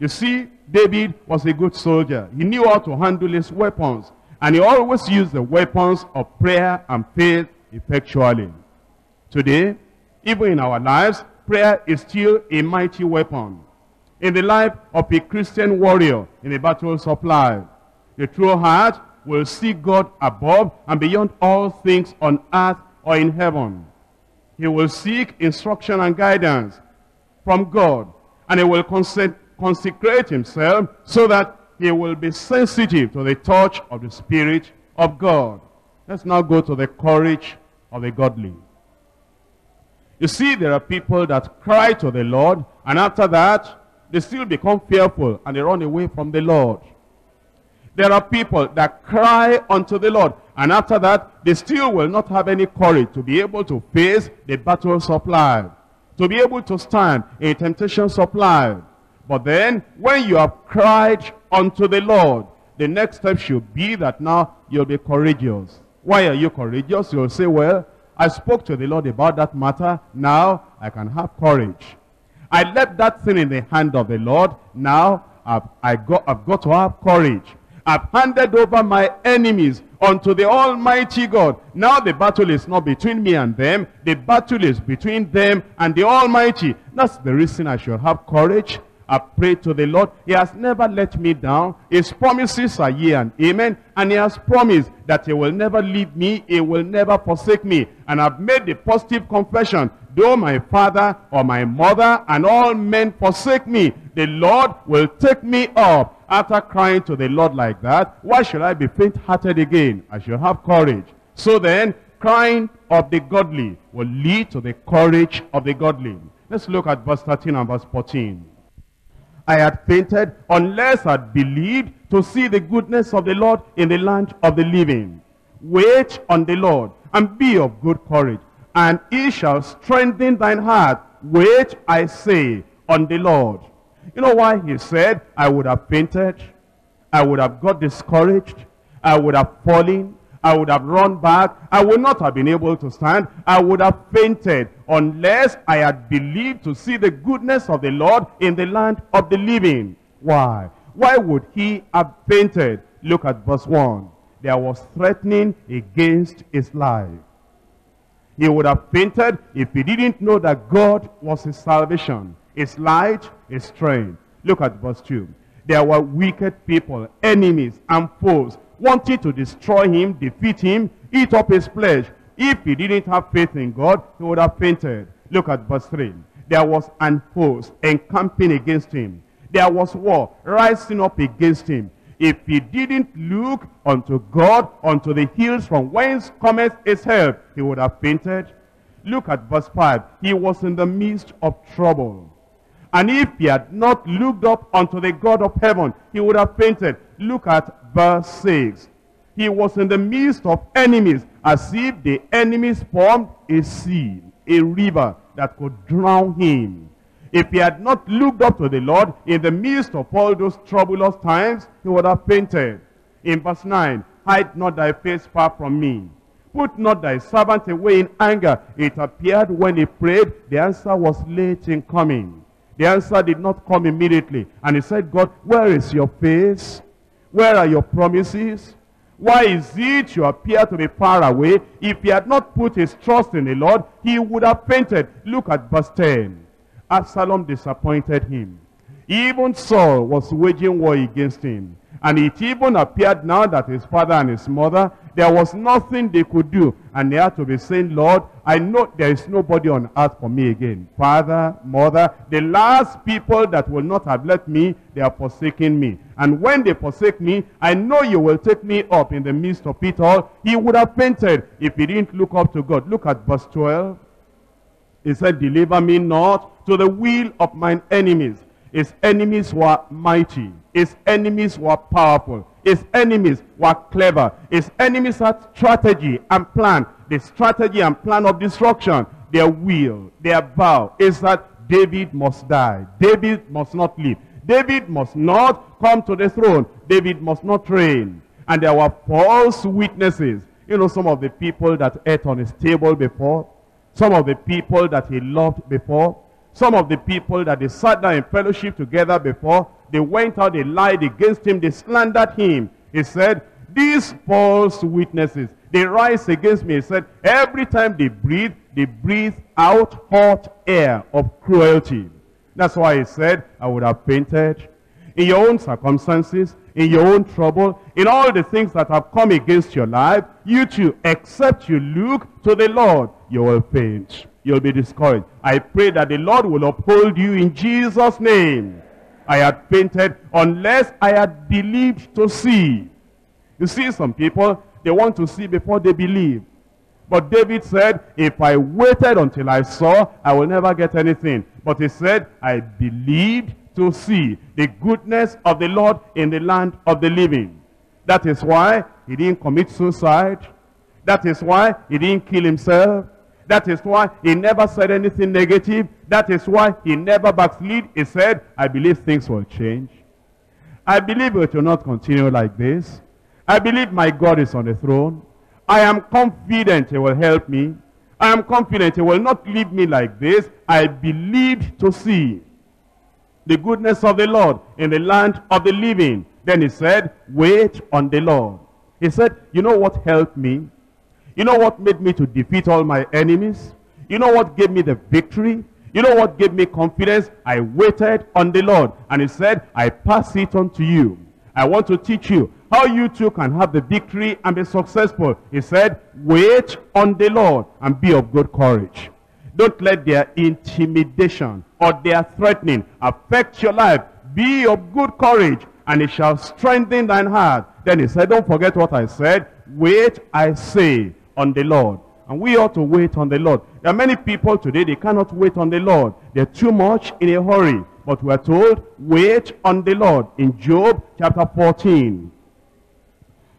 You see, David was a good soldier. He knew how to handle his weapons, and he always used the weapons of prayer and faith effectually. Today, even in our lives, prayer is still a mighty weapon. In the life of a Christian warrior in the battles of life, the true heart will see God above and beyond all things on earth or in heaven. He will seek instruction and guidance from God, and he will consecrate himself so that he will be sensitive to the touch of the Spirit of God. Let's now go to the courage of the godly. You see, there are people that cry to the Lord, and after that, they still become fearful and they run away from the Lord. There are people that cry unto the Lord, and after that, they still will not have any courage to be able to face the battles of life, to be able to stand in temptations of life. But then, when you have cried unto the Lord, the next step should be that now you'll be courageous. Why are you courageous? You'll say, well, I spoke to the Lord about that matter. Now I can have courage. I left that thing in the hand of the Lord. Now I've got to have courage. I've handed over my enemies unto the Almighty God. Now the battle is not between me and them. The battle is between them and the Almighty. That's the reason I should have courage. I pray to the Lord. He has never let me down. His promises are yea and amen. And he has promised that he will never leave me. He will never forsake me. And I've made the positive confession. Though my father or my mother and all men forsake me, the Lord will take me up. After crying to the Lord like that, why should I be faint-hearted again? I should have courage. So then, crying of the godly will lead to the courage of the godly. Let's look at verse 13 and verse 14. I had fainted unless I had believed to see the goodness of the Lord in the land of the living. Wait on the Lord and be of good courage, and he shall strengthen thine heart. Wait, I say, on the Lord. You know why he said, I would have fainted, I would have got discouraged, I would have fallen, I would have run back, I would not have been able to stand, I would have fainted unless I had believed to see the goodness of the Lord in the land of the living. Why? Why would he have fainted? Look at verse 1. There was threatening against his life. He would have fainted if he didn't know that God was his salvation, his light, his strength. Look at verse 2. There were wicked people, enemies and foes, wanting to destroy him, defeat him, eat up his flesh. If he didn't have faith in God, he would have fainted. Look at verse 3. There was an host encamping against him. There was war rising up against him. If he didn't look unto God, unto the hills from whence cometh his help, he would have fainted. Look at verse 5. He was in the midst of trouble. And if he had not looked up unto the God of heaven, he would have fainted. Look at verse 6. He was in the midst of enemies, as if the enemies formed a sea, a river that could drown him. If he had not looked up to the Lord in the midst of all those troublous times, he would have fainted. In verse 9, hide not thy face far from me. Put not thy servant away in anger. It appeared when he prayed, the answer was late in coming. The answer did not come immediately. And he said, God, where is your face? Where are your promises? Why is it you appear to be far away? If he had not put his trust in the Lord, he would have fainted. Look at verse 10. Absalom disappointed him. Even Saul was waging war against him. And it even appeared now that his father and his mother, there was nothing they could do. And they had to be saying, Lord, I know there is nobody on earth for me again. Father, mother, the last people that will not have left me, they are forsaking me. And when they forsake me, I know you will take me up in the midst of it all. He would have fainted if he didn't look up to God. Look at verse 12. He said, deliver me not to the will of mine enemies. His enemies were mighty. His enemies were powerful. His enemies were clever. His enemies had strategy and plan. The strategy and plan of destruction, their will, their vow is that David must die. David must not live. David must not come to the throne. David must not reign. And there were false witnesses. You know, some of the people that ate on his table before, some of the people that he loved before, some of the people that they sat down in fellowship together before, they went out, they lied against him, they slandered him. He said, these false witnesses, they rise against me. He said, every time they breathe out hot air of cruelty. That's why he said, I would have fainted. In your own circumstances, in your own trouble, in all the things that have come against your life, you too, except you look to the Lord, you will faint. You'll be discouraged. I pray that the Lord will uphold you in Jesus' name. I had fainted unless I had believed to see. You see, some people, they want to see before they believe. But David said, if I waited until I saw, I will never get anything. But he said, I believed to see the goodness of the Lord in the land of the living. That is why he didn't commit suicide. That is why he didn't kill himself. That is why he never said anything negative. That is why he never backslid. He said, I believe things will change. I believe it will not continue like this. I believe my God is on the throne. I am confident he will help me. I am confident he will not leave me like this. I believed to see the goodness of the Lord in the land of the living. Then he said, wait on the Lord. He said, you know what helped me? You know what made me to defeat all my enemies? You know what gave me the victory? You know what gave me confidence? I waited on the Lord. And he said, I pass it on to you. I want to teach you how you too can have the victory and be successful. He said, wait on the Lord and be of good courage. Don't let their intimidation or their threatening affect your life. Be of good courage, and it shall strengthen thine heart. Then he said, don't forget what I said. Wait, I say, on the Lord. And we ought to wait on the Lord. There are many people today, they cannot wait on the Lord. They're too much in a hurry. But we are told, wait on the Lord. In Job chapter 14,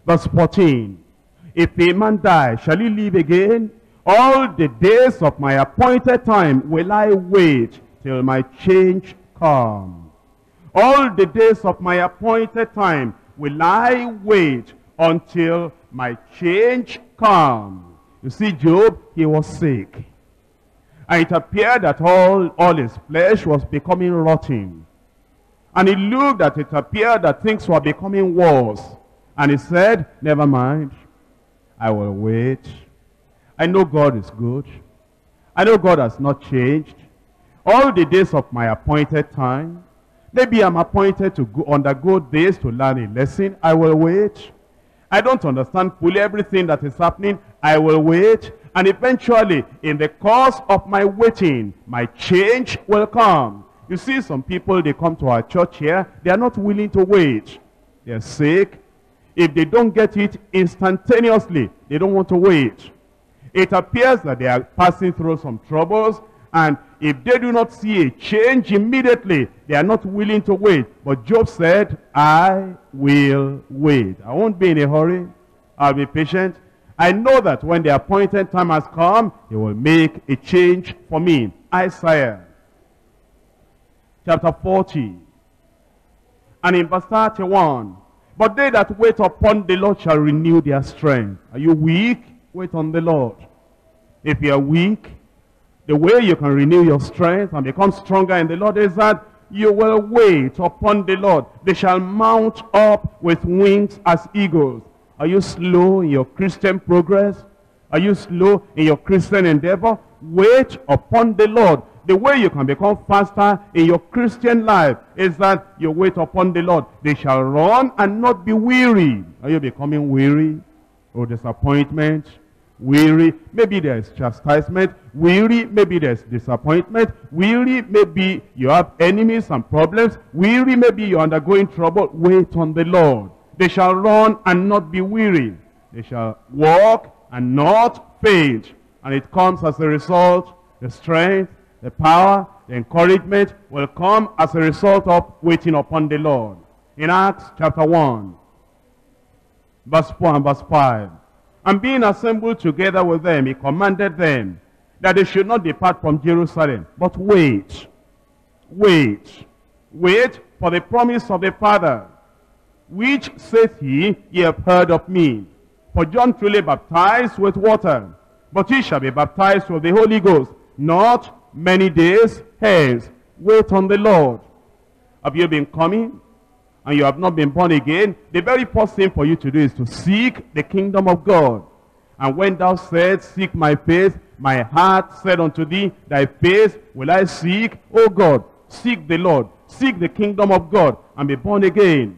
verse 14. If a man die, shall he live again? All the days of my appointed time will I wait till my change come. All the days of my appointed time will I wait until my change come. You see, Job, he was sick. And it appeared that all his flesh was becoming rotten. And it appeared that things were becoming worse. And he said, never mind, I will wait. I know God is good. I know God has not changed. All the days of my appointed time, maybe I'm appointed to undergo this to learn a lesson, I will wait. I don't understand fully everything that is happening, I will wait. And eventually, in the course of my waiting, my change will come. You see, some people, they come to our church here, they are not willing to wait. They are sick. If they don't get it instantaneously, they don't want to wait. It appears that they are passing through some troubles, and if they do not see a change immediately, they are not willing to wait. But Job said, I will wait. I won't be in a hurry. I'll be patient. I know that when the appointed time has come, he will make a change for me. Isaiah chapter 40 and in verse 31. But they that wait upon the Lord shall renew their strength. Are you weak? Wait on the Lord. If you are weak, the way you can renew your strength and become stronger in the Lord is that you will wait upon the Lord. They shall mount up with wings as eagles. Are you slow in your Christian progress? Are you slow in your Christian endeavor? Wait upon the Lord. The way you can become faster in your Christian life is that you wait upon the Lord. They shall run and not be weary. Are you becoming weary? Or disappointment? Weary, maybe there is chastisement. Weary, maybe there is disappointment. Weary, maybe you have enemies and problems. Weary, maybe you are undergoing trouble. Wait on the Lord. They shall run and not be weary. They shall walk and not faint. And it comes as a result. The strength, the power, the encouragement will come as a result of waiting upon the Lord. In Acts chapter 1, verse 4 and verse 5. And being assembled together with them, he commanded them that they should not depart from Jerusalem, but wait. Wait. Wait for the promise of the Father, which, saith he, ye have heard of me. For John truly baptized with water, but ye shall be baptized with the Holy Ghost not many days hence. Wait on the Lord. Have you been coming and you have not been born again? The very first thing for you to do is to seek the kingdom of God. And when thou saidst, seek my face, my heart said unto thee, thy face will I seek, O God. Seek the Lord, seek the kingdom of God, and be born again.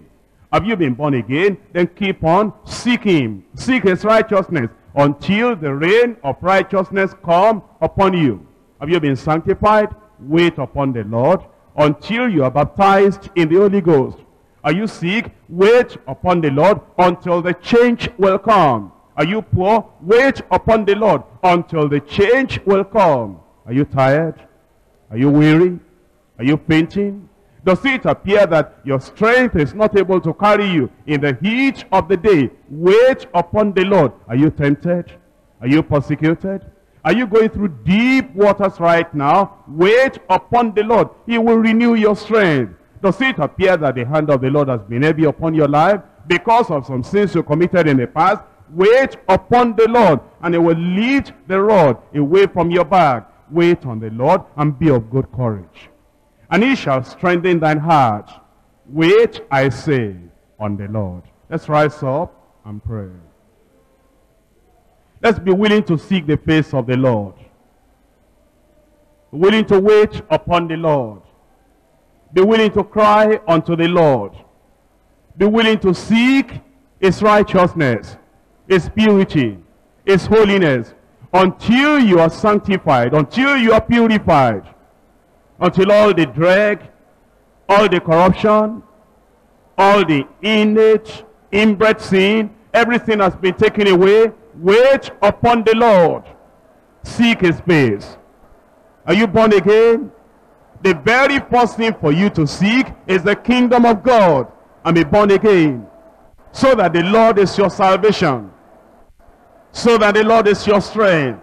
Have you been born again? Then keep on seeking, seek his righteousness until the rain of righteousness come upon you. Have you been sanctified? Wait upon the Lord until you are baptized in the Holy Ghost. Are you sick? Wait upon the Lord until the change will come. Are you poor? Wait upon the Lord until the change will come. Are you tired? Are you weary? Are you fainting? Does it appear that your strength is not able to carry you in the heat of the day? Wait upon the Lord. Are you tempted? Are you persecuted? Are you going through deep waters right now? Wait upon the Lord. He will renew your strength. Does it appear that the hand of the Lord has been heavy upon your life because of some sins you committed in the past? Wait upon the Lord, and he will lead the rod away from your back. Wait on the Lord and be of good courage, and he shall strengthen thine heart. Wait, I say, on the Lord. Let's rise up and pray. Let's be willing to seek the face of the Lord. Be willing to wait upon the Lord. Be willing to cry unto the Lord. Be willing to seek his righteousness, his purity, his holiness, until you are sanctified, until you are purified, until all the drag, all the corruption, all the innate, inbred sin, everything has been taken away. Wait upon the Lord. Seek his face. Are you born again? The very first thing for you to seek is the kingdom of God and be born again, so that the Lord is your salvation, so that the Lord is your strength,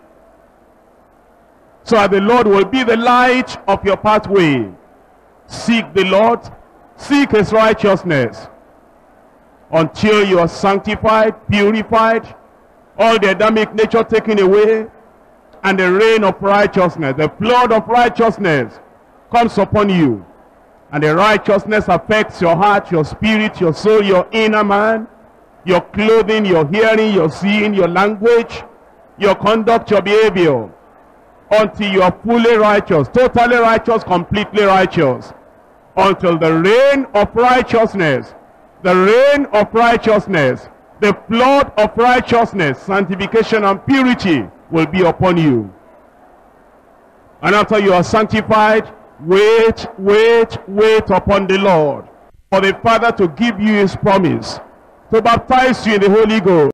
so that the Lord will be the light of your pathway. Seek the Lord, seek his righteousness, until you are sanctified, purified, all the Adamic nature taken away, and the rain of righteousness, the flood of righteousness comes upon you, and the righteousness affects your heart, your spirit, your soul, your inner man, your clothing, your hearing, your seeing, your language, your conduct, your behavior, until you are fully righteous, totally righteous, completely righteous, until the rain of righteousness, the rain of righteousness, the flood of righteousness, sanctification and purity will be upon you. And after you are sanctified, wait upon the Lord, for the Father to give you his promise, to baptize you in the Holy Ghost.